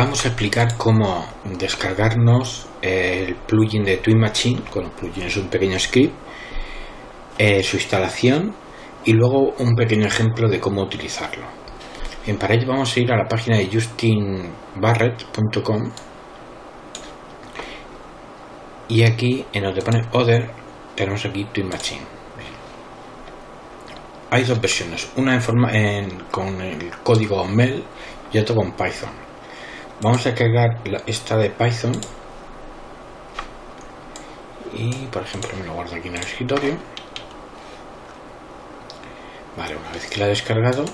Vamos a explicar cómo descargarnos el plugin de TweenMachine. Bueno, el plugin es un pequeño script, su instalación y luego un pequeño ejemplo de cómo utilizarlo. Bien, para ello vamos a ir a la página de justinbarrett.com y aquí en donde pone Other tenemos aquí TweenMachine. Bien. Hay dos versiones, una con el código MEL y otra con Python. Vamos a cargar esta de Python y por ejemplo me lo guardo aquí en el escritorio. Vale, una vez que la he descargado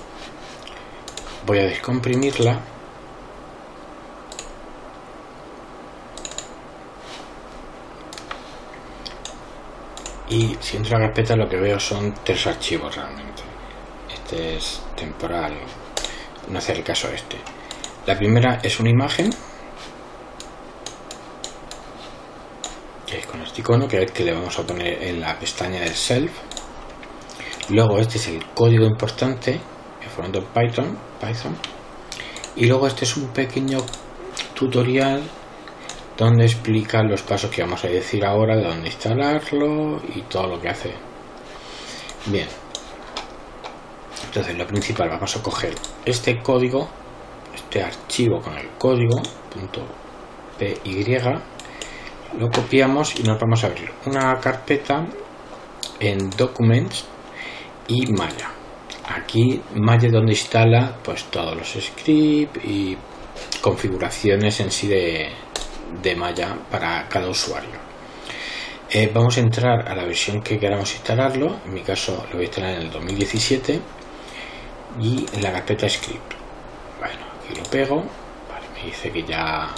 voy a descomprimirla y si entro a la carpeta lo que veo son tres archivos realmente. Este es temporal, no hace el caso a este. La primera es una imagen, que es con este icono, que es el que le vamos a poner en la pestaña del self. Luego este es el código importante, que fue en Python. Y luego este es un pequeño tutorial donde explica los pasos que vamos a decir ahora, de dónde instalarlo y todo lo que hace. Bien. Entonces lo principal, vamos a coger este código, este archivo con el código .py, lo copiamos y nos vamos a abrir una carpeta en Documents y Maya. Aquí Maya es donde instala pues todos los scripts y configuraciones en sí de Maya para cada usuario. Vamos a entrar a la versión que queramos instalarlo. En mi caso lo voy a instalar en el 2017 y en la carpeta script. Bueno, y lo pego, vale, me dice que ya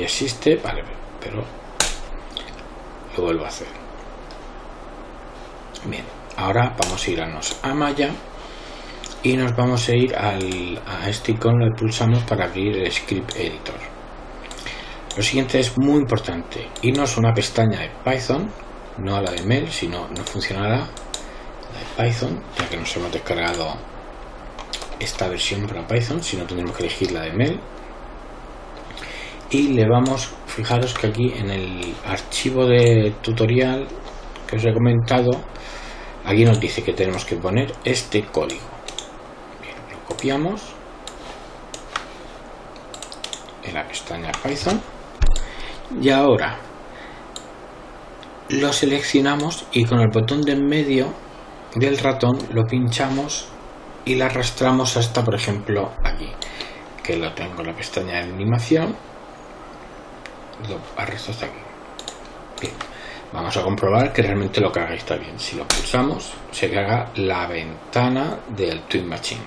existe, vale, pero lo vuelvo a hacer. Bien, ahora vamos a irnos a Maya y nos vamos a ir a este icono, le pulsamos para abrir el script editor. Lo siguiente es muy importante, irnos a una pestaña de Python, no a la de MEL, si no, no funcionará la de Python, ya que nos hemos descargado esta versión para Python, si no tendremos que elegir la de MEL y le vamos, fijaros que aquí en el archivo de tutorial que os he comentado aquí nos dice que tenemos que poner este código. Bien, lo copiamos en la pestaña Python y ahora lo seleccionamos y con el botón de en medio del ratón lo pinchamos y la arrastramos hasta, por ejemplo, aquí, que lo tengo en la pestaña de animación, lo arrastro hasta aquí. Bien, vamos a comprobar que realmente lo carga y está bien. Si lo pulsamos, se carga la ventana del TweenMachine.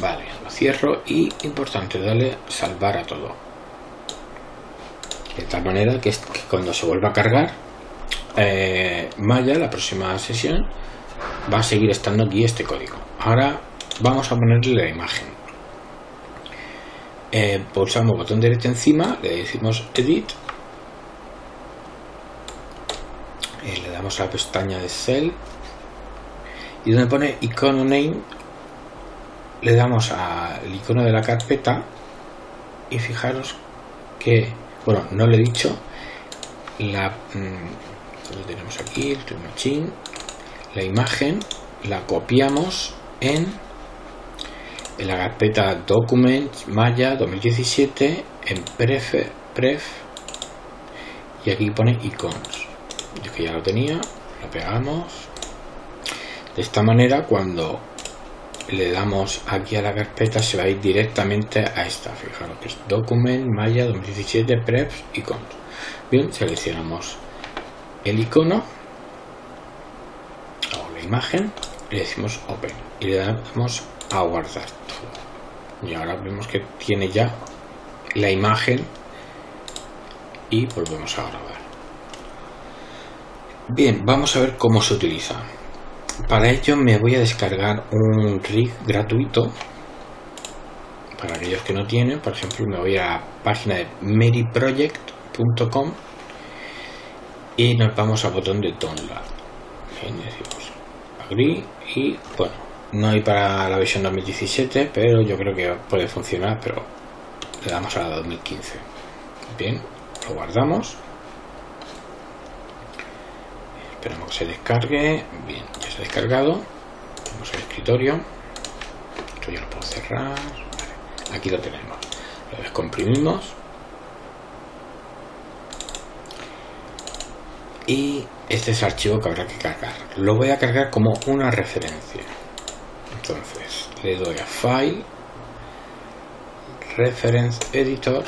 Vale, lo cierro y, importante, darle salvar a todo. De tal manera que cuando se vuelva a cargar, Maya, la próxima sesión, va a seguir estando aquí este código. Ahora vamos a ponerle la imagen. Pulsamos el botón derecho encima, le decimos Edit, le damos a la pestaña de Cell y donde pone Icono Name le damos al icono de la carpeta y fijaros que, bueno, no lo he dicho, lo tenemos aquí, el TweenMachine. La imagen la copiamos en la carpeta Documents Maya 2017 en Pref y aquí pone Icons. Yo que ya lo tenía, lo pegamos. De esta manera cuando le damos aquí a la carpeta se va a ir directamente a esta. Fijaros que es Document Maya 2017 Pref Icons. Bien, seleccionamos el icono, imagen, le decimos open y le damos a guardar todo. Y ahora vemos que tiene ya la imagen y volvemos a grabar. Bien, vamos a ver cómo se utiliza. Para ello me voy a descargar un rig gratuito para aquellos que no tienen. Por ejemplo, me voy a la página de meryproject.com y nos vamos al botón de download. Bien, decimos y bueno, no hay para la versión 2017, pero yo creo que puede funcionar, pero le damos a la 2015. Bien, lo guardamos. Esperamos que se descargue. Bien, ya se ha descargado. Vamos al escritorio. Esto ya lo puedo cerrar. Vale, aquí lo tenemos. Lo descomprimimos. Y este es el archivo que habrá que cargar. Lo voy a cargar como una referencia. Entonces le doy a File, Reference Editor,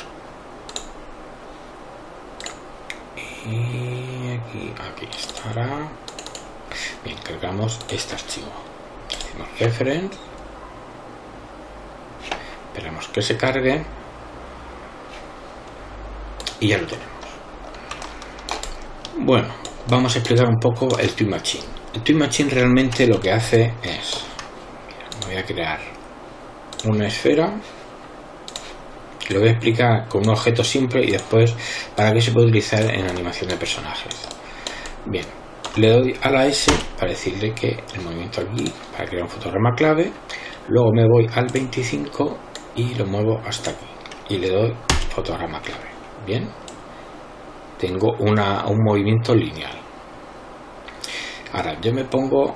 y aquí estará. Bien, cargamos este archivo. Hacemos Reference, esperamos que se cargue y ya lo tenemos. Bueno, vamos a explicar un poco el TweenMachine. El TweenMachine realmente lo que hace es, voy a crear una esfera, lo voy a explicar con un objeto simple y después para qué se puede utilizar en animación de personajes. Bien, le doy a la S para decirle que el movimiento aquí para crear un fotograma clave, luego me voy al 25 y lo muevo hasta aquí y le doy fotograma clave. Bien, tengo un movimiento lineal. Ahora yo me pongo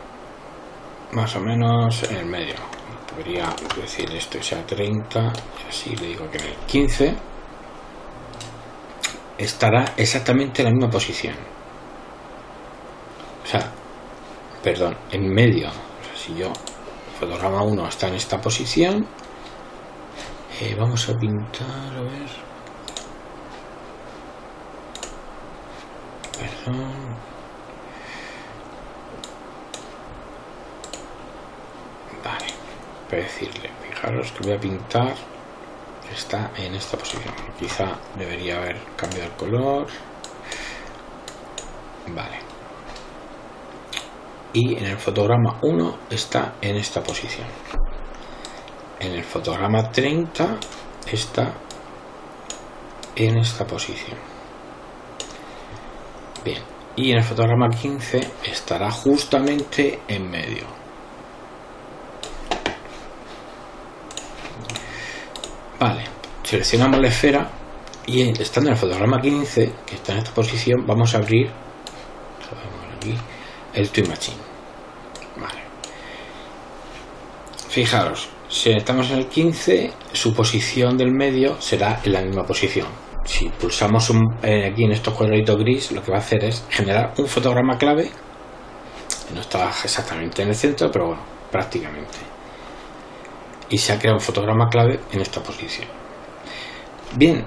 más o menos en el medio, podría decir esto sea 30 y así le digo que en el 15 estará exactamente en la misma posición, o sea, perdón, en medio. O sea, si yo fotograma 1 está en esta posición, vamos a pintar, a ver. Vale, voy a decirle, fijaros que voy a pintar, está en esta posición, quizá debería haber cambiado el color. Vale, y en el fotograma 1 está en esta posición, en el fotograma 30 está en esta posición. Bien, y en el fotograma 15 estará justamente en medio. Vale, seleccionamos la esfera y estando en el fotograma 15, que está en esta posición, vamos a abrir aquí el TweenMachine. Vale. Fijaros, si estamos en el 15, su posición del medio será en la misma posición. Si pulsamos aquí en estos cuadraditos gris, lo que va a hacer es generar un fotograma clave. No está exactamente en el centro, pero bueno, prácticamente. Y se ha creado un fotograma clave en esta posición. Bien,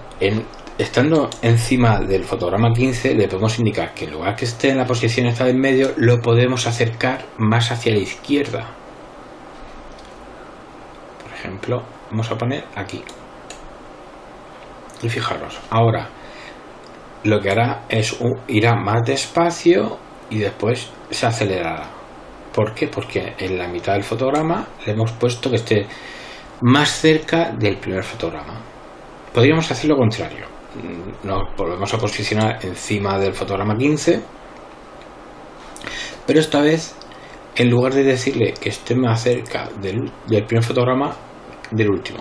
estando encima del fotograma 15, le podemos indicar que en lugar que esté en la posición esta del medio, lo podemos acercar más hacia la izquierda. Por ejemplo, vamos a poner aquí. Y fijaros, ahora lo que hará es irá más despacio y después se acelerará. ¿Por qué? Porque en la mitad del fotograma le hemos puesto que esté más cerca del primer fotograma. Podríamos hacer lo contrario. Nos volvemos a posicionar encima del fotograma 15, pero esta vez, en lugar de decirle que esté más cerca del primer fotograma, del último.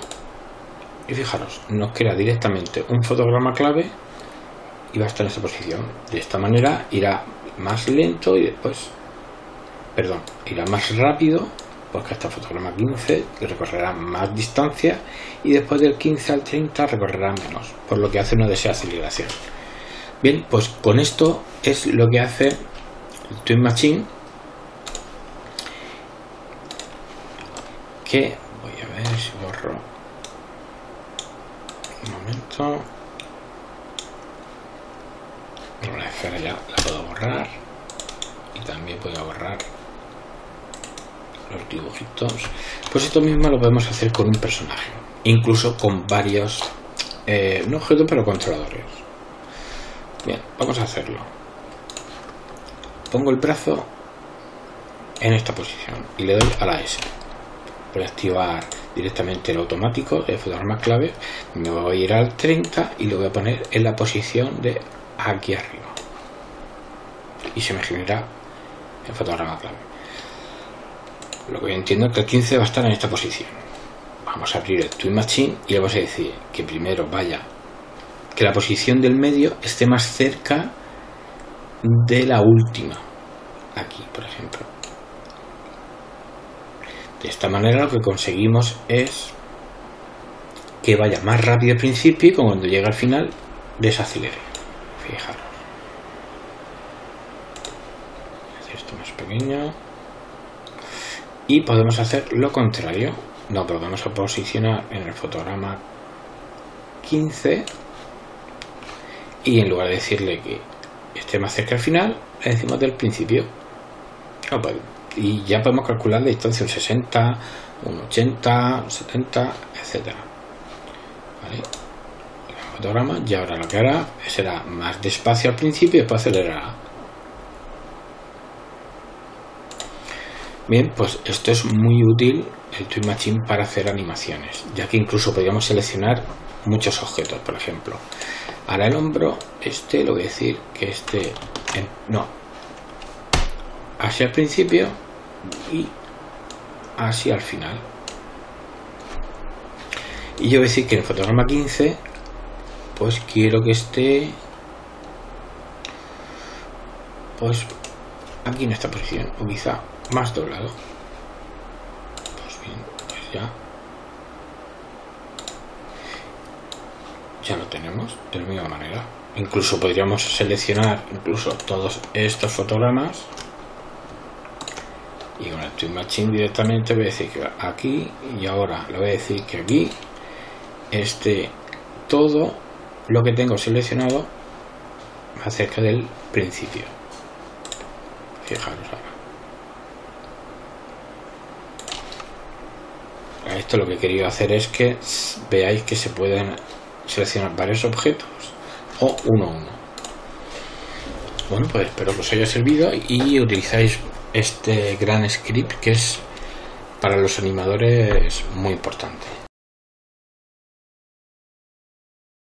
Y fijaros, nos crea directamente un fotograma clave y va a estar en esta posición. De esta manera irá más lento y después, perdón, irá más rápido, porque hasta el fotograma 15 recorrerá más distancia y después del 15 al 30 recorrerá menos, por lo que hace una desaceleración. Bien, pues con esto es lo que hace el TweenMachine, que voy a ver si borro. Un momento, la esfera ya la puedo borrar y también puedo borrar los dibujitos. Pues esto mismo lo podemos hacer con un personaje, incluso con varios no objetos, pero controladores. Bien, vamos a hacerlo. Pongo el brazo en esta posición y le doy a la S para activar directamente el automático, el fotograma clave. Me voy a ir al 30 y lo voy a poner en la posición de aquí arriba y se me genera el fotograma clave. Lo que yo entiendo es que el 15 va a estar en esta posición. Vamos a abrir el TweenMachine y le vamos a decir que primero vaya, que la posición del medio esté más cerca de la última. Aquí, por ejemplo. De esta manera lo que conseguimos es que vaya más rápido al principio y cuando llegue al final desacelere. Fijaros. Hacer esto más pequeño. Y podemos hacer lo contrario. No, pero vamos a posicionar en el fotograma 15 y en lugar de decirle que esté más cerca al final, le decimos del principio. No, pues, y ya podemos calcular la distancia, un 60, un 80, un 70, etcétera. ¿Vale? El fotograma, y ahora lo que hará será más despacio al principio y después acelerará. Bien, pues esto es muy útil, el TweenMachine, para hacer animaciones, ya que incluso podríamos seleccionar muchos objetos. Por ejemplo, ahora el hombro, este lo voy a decir que este no, hacia el principio y hacia el final. Y yo voy a decir que en el fotograma 15 pues quiero que esté pues aquí en esta posición o quizá más doblado. Pues bien, pues ya lo tenemos de la misma manera. Incluso podríamos seleccionar incluso todos estos fotogramas y con el TweenMachine directamente voy a decir que aquí, y ahora le voy a decir que aquí esté todo lo que tengo seleccionado más cerca del principio. Fijaros ahora. Esto lo que he querido hacer es que veáis que se pueden seleccionar varios objetos o uno a uno. Bueno, pues espero que os haya servido y utilizáis este gran script que es para los animadores muy importante.